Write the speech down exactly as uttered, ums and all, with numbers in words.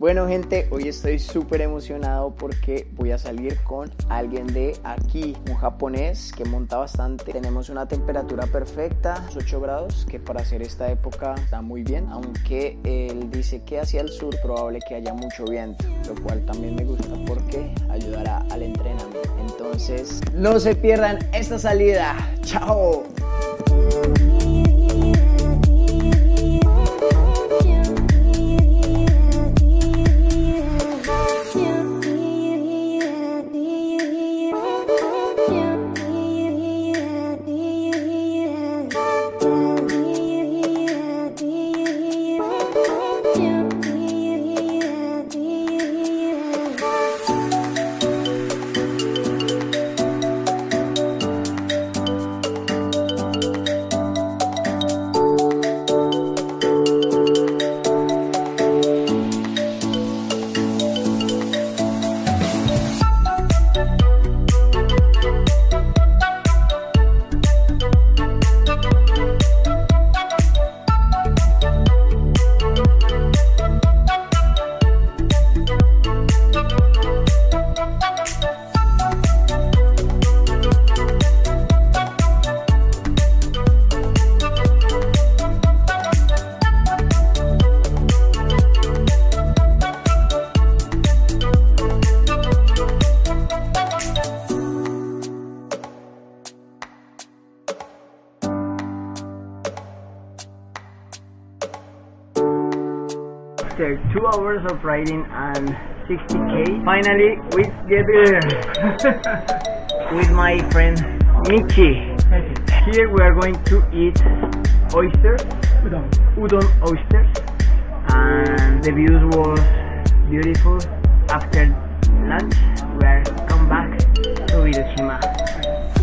Bueno, gente, hoy estoy súper emocionado porque voy a salir con alguien de aquí, un japonés que monta bastante. Tenemos una temperatura perfecta, ocho grados, que para hacer esta época está muy bien, aunque él dice que hacia el sur probable que haya mucho viento, lo cual también me gusta porque ayudará al entrenamiento. Entonces, no se pierdan esta salida. ¡Chao! After two hours of riding and sixty K, finally we get there with my friend Michi. Here we are going to eat oysters, udon, udon oysters, and the view was beautiful. After lunch we are come back to Hiroshima.